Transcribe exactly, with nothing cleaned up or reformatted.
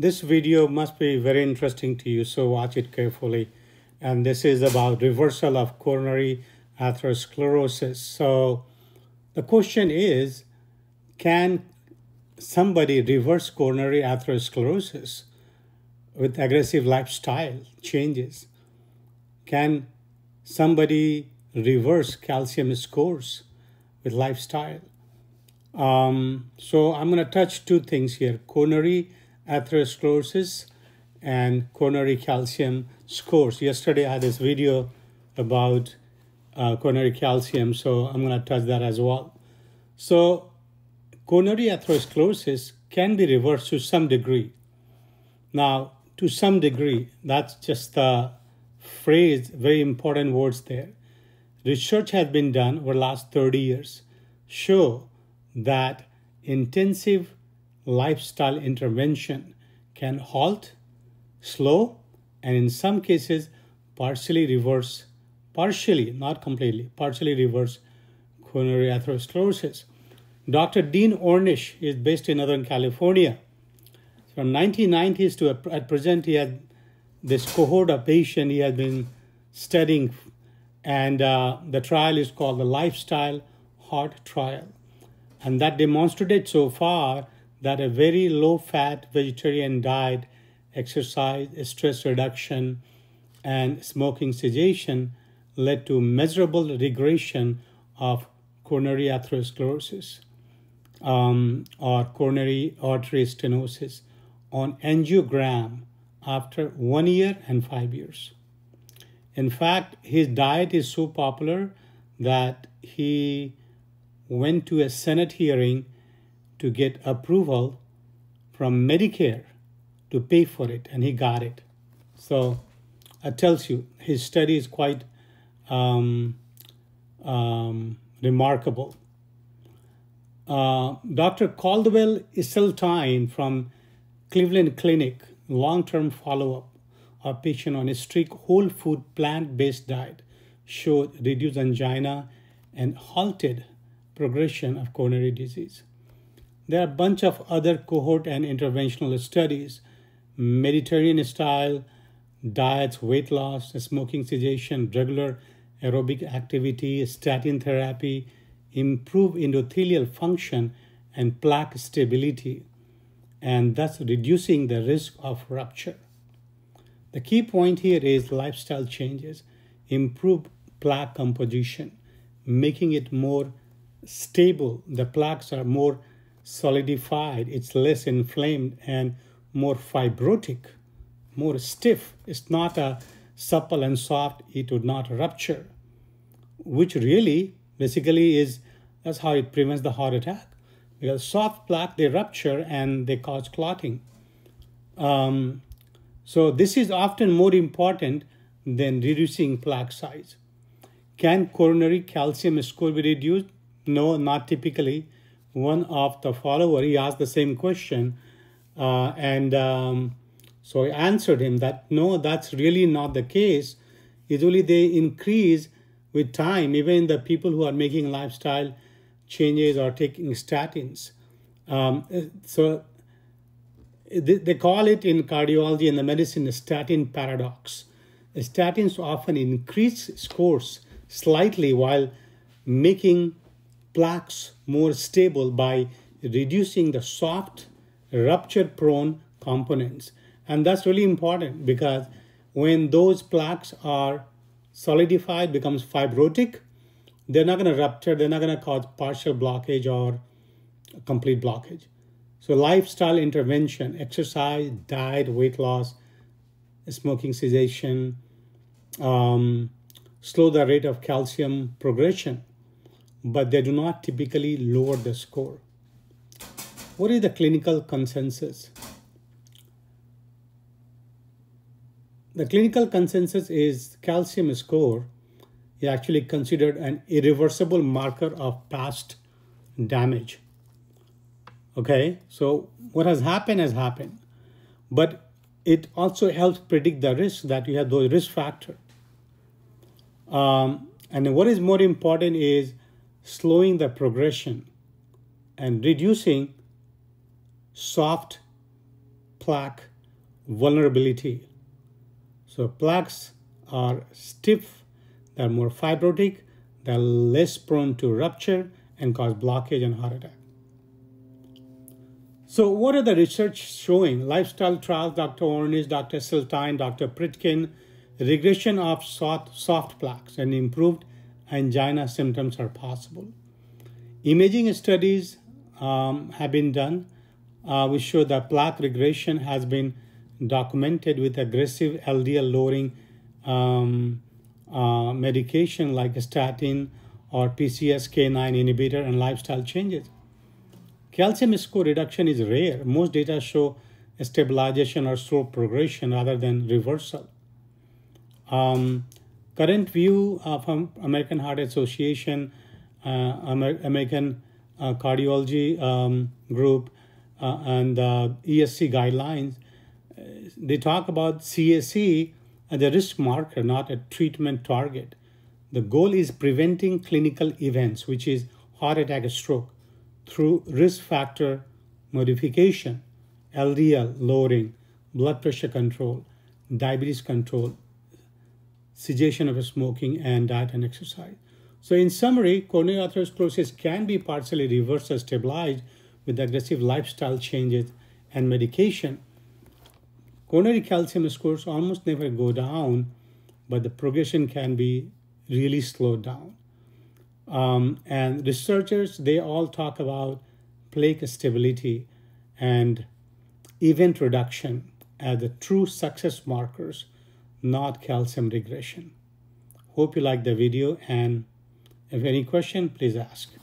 This video must be very interesting to you, so watch it carefully. And this is about reversal of coronary atherosclerosis. So the question is, can somebody reverse coronary atherosclerosis with aggressive lifestyle changes? Can somebody reverse calcium scores with lifestyle? Um, so I'm going to touch two things here, coronary atherosclerosis and coronary calcium scores. Yesterday I had this video about uh, coronary calcium, so I'm going to touch that as well. So coronary atherosclerosis can be reversed to some degree. Now, to some degree, that's just the phrase, very important words there. Research has been done over the last thirty years, show that intensive lifestyle intervention can halt, slow, and in some cases, partially reverse, partially, not completely, partially reverse coronary atherosclerosis. Doctor Dean Ornish is based in Northern California. From nineteen nineties to at present, he had this cohort of patients he has been studying, and uh, the trial is called the Lifestyle Heart Trial. And that demonstrated so far that a very low-fat vegetarian diet, exercise, stress reduction, and smoking cessation led to measurable regression of coronary atherosclerosis um, or coronary artery stenosis on angiogram after one year and five years. In fact, his diet is so popular that he went to a Senate hearing to get approval from Medicare to pay for it, and he got it. So it tells you his study is quite um, um, remarkable. Uh, Doctor Caldwell Esselstyn from Cleveland Clinic, long-term follow-up of patient on a strict whole food plant-based diet, showed reduced angina and halted progression of coronary disease. There are a bunch of other cohort and interventional studies, Mediterranean style diets, weight loss, smoking cessation, regular aerobic activity, statin therapy, improve endothelial function and plaque stability, and thus reducing the risk of rupture. The key point here is lifestyle changes, improve plaque composition, making it more stable. The plaques are more solidified, it's less inflamed and more fibrotic, more stiff. It's not a supple and soft, it would not rupture, which really basically is, that's how it prevents the heart attack. Because soft plaque, they rupture and they cause clotting. Um, so this is often more important than reducing plaque size. Can coronary calcium score be reduced? No, not typically. One of the followers, he asked the same question, uh, and um, so I answered him that, no, that's really not the case. Usually they increase with time, even the people who are making lifestyle changes or taking statins. Um, so they, they call it in cardiology and the medicine a statin paradox. Statins often increase scores slightly while making plaques more stable by reducing the soft, rupture-prone components. And that's really important because when those plaques are solidified, becomes fibrotic, they're not going to rupture, they're not going to cause partial blockage or complete blockage. So lifestyle intervention, exercise, diet, weight loss, smoking cessation, um, slow the rate of calcium progression, but they do not typically lower the score. What is the clinical consensus? The clinical consensus is calcium score is actually considered an irreversible marker of past damage. Okay, so what has happened has happened, but it also helps predict the risk that you have those risk factors. Um, and what is more important is slowing the progression and reducing soft plaque vulnerability. So plaques are stiff, they're more fibrotic, they're less prone to rupture and cause blockage and heart attack. So what are the research showing? Lifestyle trials, Doctor Ornish, Doctor Esselstyn, Doctor Pritikin, regression of soft, soft plaques and improved angina symptoms are possible. Imaging studies um, have been done. Uh, we show that plaque regression has been documented with aggressive L D L lowering um, uh, medication like statin or P C S K nine inhibitor and lifestyle changes. Calcium score reduction is rare. Most data show stabilization or slow progression rather than reversal. Um, current view from American Heart Association, uh, Amer American uh, Cardiology um, Group, uh, and uh, E S C guidelines, uh, they talk about C A C as a risk marker, not a treatment target. The goal is preventing clinical events, which is heart attack, stroke, through risk factor modification, L D L lowering, blood pressure control, diabetes control, cessation of smoking, and diet and exercise. So in summary, coronary atherosclerosis can be partially reversed or stabilized with aggressive lifestyle changes and medication. Coronary calcium scores almost never go down, but the progression can be really slowed down. Um, and researchers, they all talk about plaque stability and event reduction as the true success markers, not calcium regression. Hope you like the video, and if any question, please ask.